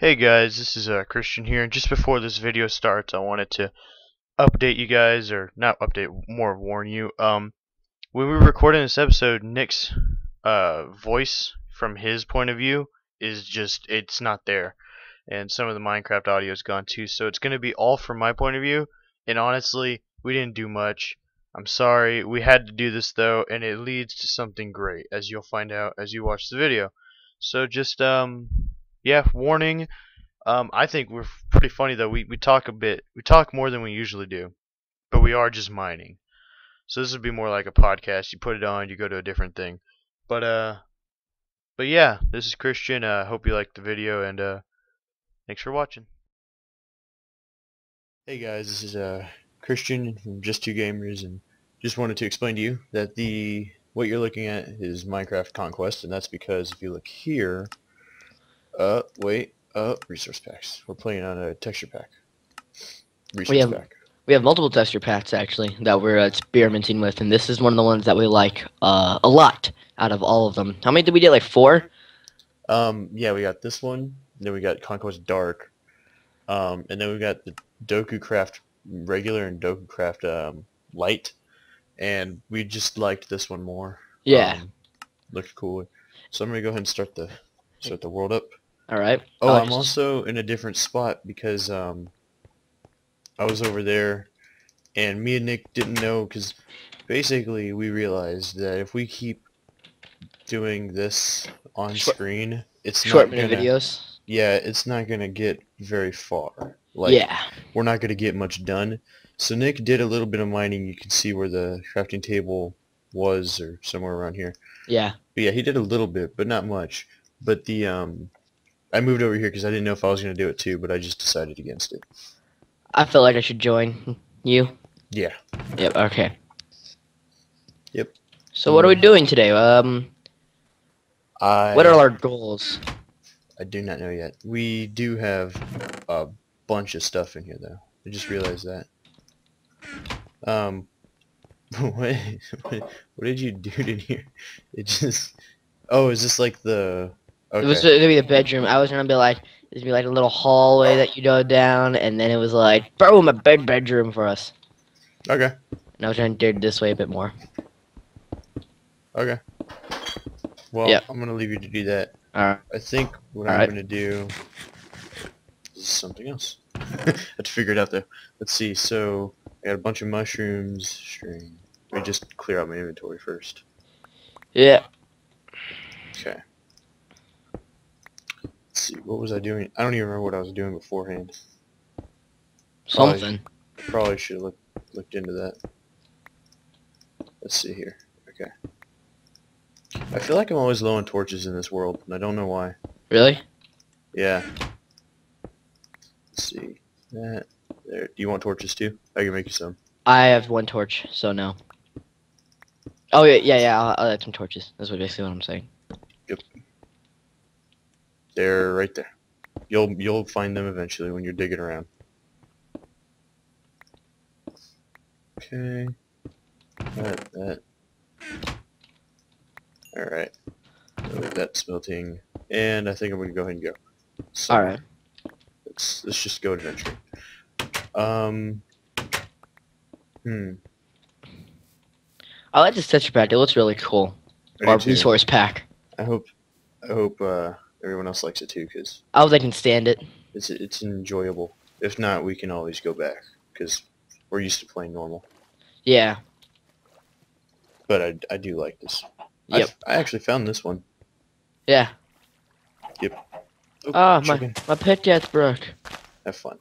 Hey guys, this is Christian here, and just before this video starts I wanted to update you guys, or not update, more warn you. When we were recording this episode, Nick's voice from his point of view is just, it's not there, and some of the Minecraft audio is gone too, so it's going to be all from my point of view. And honestly, we didn't do much. I'm sorry. We had to do this though, and it leads to something great, as you'll find out as you watch the video. So just yeah, warning. I think we're pretty funny though. We talk a bit. We talk more than we usually do, but we are just mining. So this would be more like a podcast. You put it on, you go to a different thing. But yeah, this is Christian. Hope you liked the video, and thanks for watching. Hey guys, this is Christian from Just Two Gamers, and just wanted to explain to you that what you're looking at is Minecraft Conquest, and that's because if you look here. Resource packs. We're playing on a texture pack. We have multiple texture packs, actually, that we're experimenting with, and this is one of the ones that we like a lot out of all of them. How many did we get, like 4? Yeah, we got this one, then we got Conquest Dark, and then we got the Doku Craft Regular and Doku Craft Light, and we just liked this one more. Yeah. Looked cool. So I'm going to go ahead and start the world up. All right. Oh, I'm also in a different spot because I was over there, and me and Nick didn't know, because basically we realized that if we keep doing this on screen, it's short videos. Yeah, it's not gonna get very far. Like, yeah, we're not gonna get much done. So Nick did a little bit of mining. You can see where the crafting table was, or somewhere around here. Yeah. But yeah, he did a little bit, but not much. But the I moved over here because I didn't know if I was going to do it too, but I just decided against it. I feel like I should join you. Yeah. Yep, okay. Yep. So what are we doing today? What are our goals? I do not know yet. We do have a bunch of stuff in here, though. I just realized that. What did you do in here? It just... Oh, is this like the... Okay. It was going to be the bedroom. I was going to be like, there's going to be like a little hallway that you go down, and then it was like, boom, a bedroom for us. Okay. And I was going to do it this way a bit more. Okay. Well, yep. I'm going to leave you to do that. Alright. I think what I'm going to do is something else. I have to figure it out, though. Let's see. So, I got a bunch of mushrooms. String. Let me just clear out my inventory first. Yeah. Okay. Let's see, what was I doing? I don't even remember what I was doing beforehand. Something. Probably should have looked into that. Let's see here. Okay. I feel like I'm always low on torches in this world, and I don't know why. Really? Yeah. Let's see. That. There. Do you want torches too? I can make you some. I have 1 torch, so no. Oh, yeah, I'll add some torches. That's basically what I'm saying. Yep. They're right there. You'll find them eventually when you're digging around. Okay. That. Alright. So that's melting. And I think I'm going to go ahead and go. So, alright. Let's just go adventure. I like this texture pack. It looks really cool. Or resource pack. I hope everyone else likes it too, because I hope they can stand it. It's enjoyable. If not, we can always go back, because we're used to playing normal. Yeah. But I do like this. Yep. I actually found this one. Yeah. Yep. Oh, my pickaxe broke. Have fun.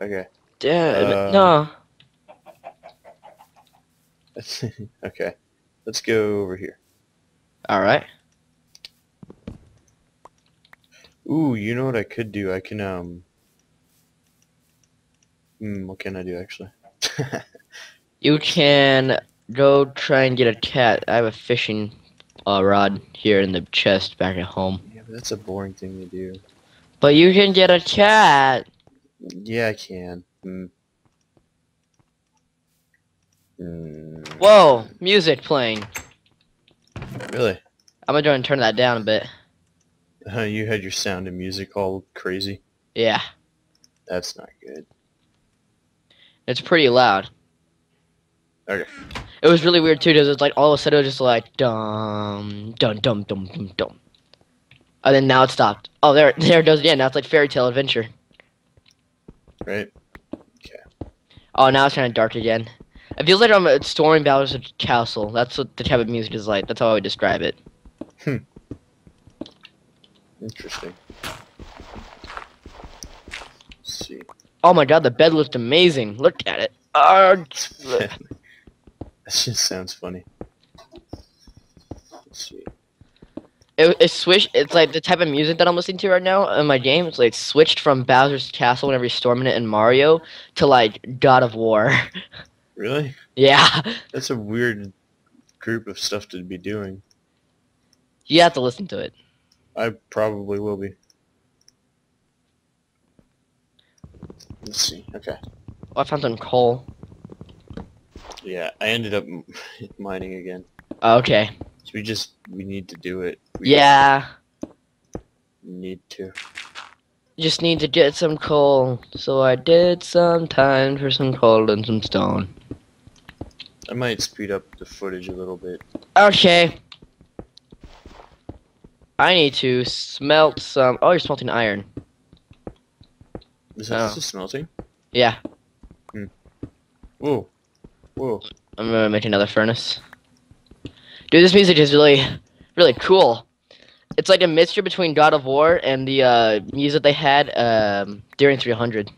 Okay. Damn it. No. Okay, let's go over here. All right. Ooh, you know what I could do? I can what can I do actually? You can go try and get a cat. I have a fishing rod here in the chest back at home. Yeah, but that's a boring thing to do. But you can get a cat. Yeah, I can. Whoa, music playing. Really? I'm gonna try and turn that down a bit. You had your sound and music all crazy? Yeah. That's not good. It's pretty loud. Okay. It was really weird too, because it's like all of a sudden it was just like dum dum dum dum dum dum, and then now it stopped. Oh, there it goes again. Now it's like Fairy Tale Adventure. Right. Okay. Oh, now it's kind of dark again. It feels like I'm storming Bowser's castle. That's what the type of music is like. That's how I would describe it. Hmm. Interesting. Let's see. Oh my God, the bed looked amazing. Look at it. That just sounds funny. Let's see. It switched. It's like the type of music that I'm listening to right now in my game. It's like switched from Bowser's Castle whenever you're storming it in Mario to like God of War. Really? Yeah. That's a weird group of stuff to be doing. You have to listen to it. I probably will be. Let's see. Okay. Oh, I found some coal. Yeah, I ended up mining again. Okay. So we need to do it. Just need to get some coal. So I did some time for some coal and some stone. I might speed up the footage a little bit. Okay. I need to smelt some. Oh, you're smelting iron. Is that just smelting? Yeah. Hmm. Whoa. Whoa. I'm gonna make another furnace. Dude, this music is really, really cool. It's like a mixture between God of War and the music they had during 300.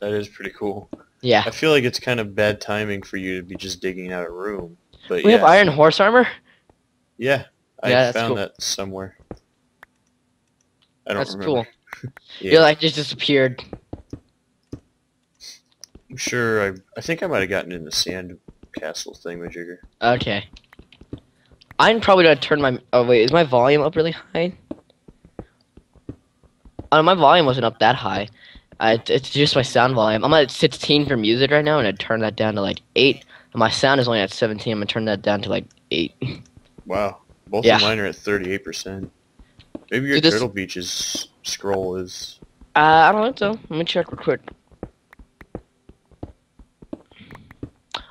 That is pretty cool. Yeah. I feel like it's kind of bad timing for you to be just digging out a room. But we have iron horse armor? Yeah. I found that somewhere. I don't remember. That's cool. Yeah. You're like, just disappeared. I'm sure I think I might have gotten in the sand castle thingamajigger. Okay. I'm probably gonna turn my... Oh wait, is my volume up really high? Oh, my volume wasn't up that high. It's just my sound volume. I'm at 16 for music right now, and I turn that down to like 8. And my sound is only at 17. I'm gonna turn that down to like 8. Wow. Both of mine are at 38%. Maybe your Turtle Beach's scroll is... I don't think so. Let me check real quick.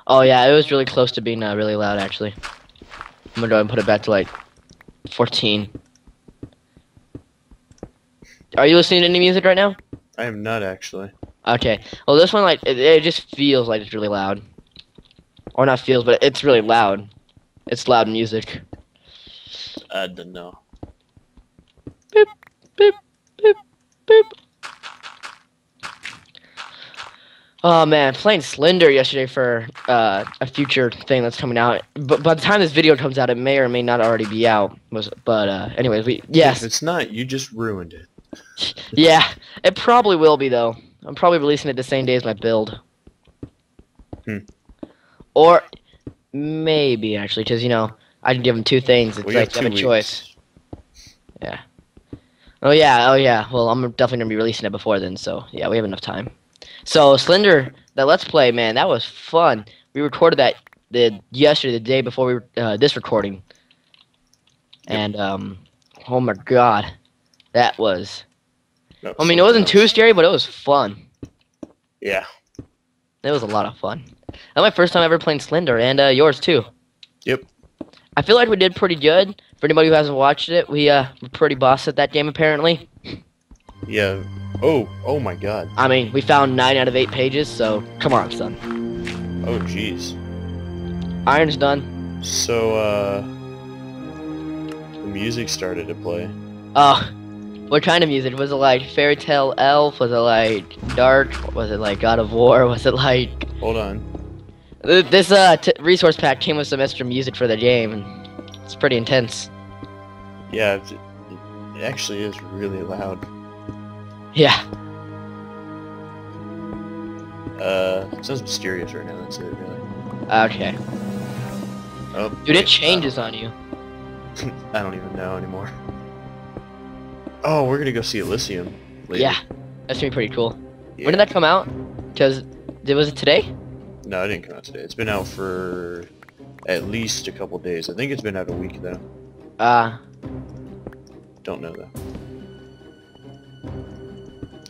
Oh yeah, it was really close to being really loud actually. I'm gonna go ahead and put it back to like 14. Are you listening to any music right now? I am not actually. Okay. Well, this one like it just feels like it's really loud. Or not feels, but it's really loud. It's loud music. I don't know. Beep, beep, beep, beep. Oh man, playing Slender yesterday for a future thing that's coming out. But by the time this video comes out, it may or may not already be out. But anyways, yes. If it's not, you just ruined it. Yeah, it probably will be though. I'm probably releasing it the same day as my build. Hmm. Or maybe actually, because you know. I can give them two things. It's like you have a choice. Yeah. Oh yeah. Oh yeah. Well, I'm definitely gonna be releasing it before then, so yeah, we have enough time. So Slender, that Let's Play, man, that was fun. We recorded that yesterday, the day before we this recording. And oh my God, that was. I mean, it wasn't too scary, but it was fun. Yeah. It was a lot of fun. That was my first time ever playing Slender, and yours too. Yep. I feel like we did pretty good. For anybody who hasn't watched it, we were pretty boss at that game apparently. Yeah. Oh my God. I mean, we found 9 out of 8 pages, so come on, son. Oh jeez. Iron's done. So the music started to play. Oh. What kind of music? Was it like Fairy Tale Elf? Was it like Dark? Was it like God of War? Was it like... Hold on. This resource pack came with some extra music for the game, and it's pretty intense. Yeah, it actually is really loud. Yeah. It sounds mysterious right now, that's it, really. Okay. Oh, dude, it changes on you. I don't even know anymore. Oh, we're gonna go see Elysium later. Yeah, that's gonna be pretty cool. Yeah. When did that come out? Because, was it today? No, it didn't come out today. It's been out for at least a couple days. I think it's been out a week, though. Don't know though.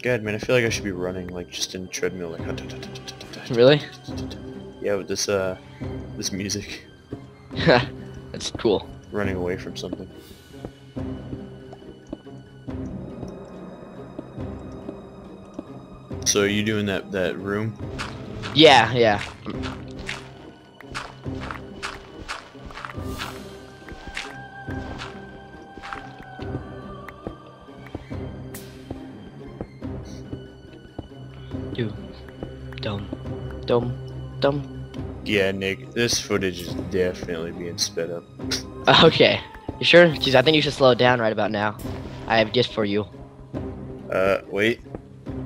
God, man, I feel like I should be running, like, just in treadmill, like... Really? Yeah, with this, this music. That's cool. Running away from something. So, are you doing that room? Yeah, yeah. Yeah, Nick, this footage is definitely being sped up. Okay. You sure? Jeez, I think you should slow it down right about now. I have a gift for you. Wait.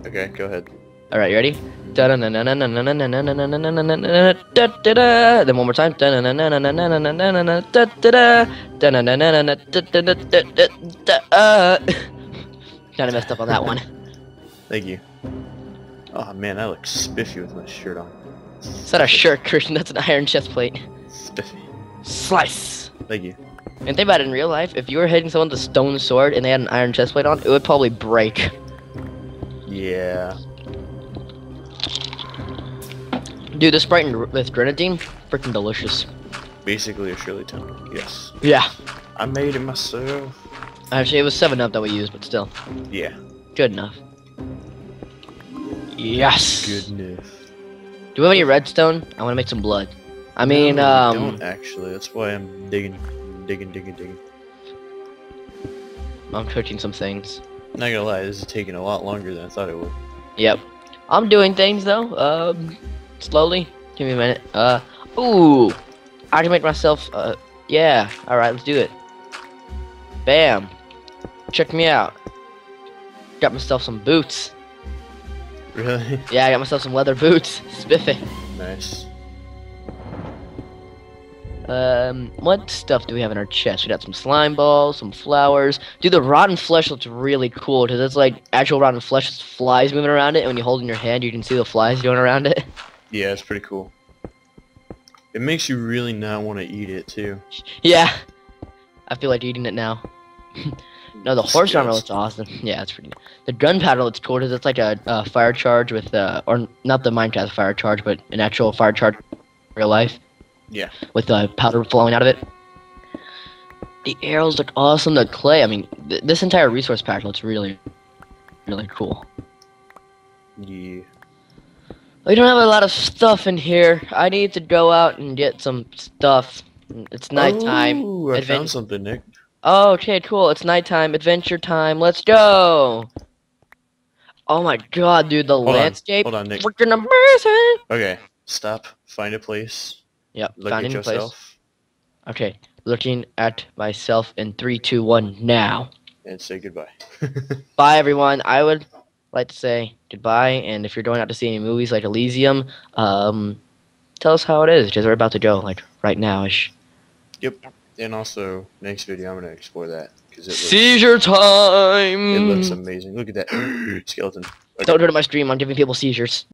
Okay, go ahead. Alright, you ready? Then one more time. Kinda messed up on that one. Thank you. Oh man, I look spiffy with my shirt on. It's not a shirt, Christian. That's an iron chest plate. Spiffy. Slice. Thank you. And think about it, in real life, if you were hitting someone with a stone sword and they had an iron chest plate on, it would probably break. Yeah. Dude, this Sprite with grenadine, freaking delicious. Basically a Shirley Temple. Yes. Yeah. I made it myself. Actually, it was 7-Up that we used, but still. Yeah. Good enough. Yes. Goodness. Do we have any redstone? I want to make some blood. I mean, no, I don't actually. That's why I'm digging. I'm cooking some things. Not gonna lie, this is taking a lot longer than I thought it would. Yep. I'm doing things though. Slowly. Give me a minute. Ooh. I can make myself. Yeah. All right, let's do it. Bam. Check me out. Got myself some boots. Really? Yeah, I got myself some leather boots. Spiffy. Nice. What stuff do we have in our chest? We got some slime balls, some flowers. Dude, the rotten flesh looks really cool because it's like actual rotten flesh, it's flies moving around it, and when you hold it in your hand, you can see the flies going around it. Yeah, it's pretty cool. It makes you really not want to eat it too. Yeah, I feel like eating it now. No, the horse armor looks awesome. Yeah, it's pretty good. The gunpowder looks cool because it's like a fire charge with, or not the Minecraft fire charge, but an actual fire charge in real life. Yeah. With the powder flowing out of it. The arrows look awesome. The clay, I mean, this entire resource pack looks really, really cool. Yeah. We don't have a lot of stuff in here. I need to go out and get some stuff. It's nighttime. Ooh, I found something, Nick. Oh, okay, cool. It's nighttime, adventure time. Let's go. Oh my god, dude, the landscape. Hold on, Nick. Freaking amazing. Okay, stop. Find a place. Yep. Look at yourself. Okay, looking at myself in 3, 2, 1 now. And say goodbye. Bye, everyone. I would like to say goodbye. And if you're going out to see any movies like Elysium, tell us how it is because we're about to go like right now-ish. Yep. And also, next video I'm gonna explore that because seizure time. It looks amazing. Look at that skeleton. Okay. Don't go to my stream. I'm giving people seizures.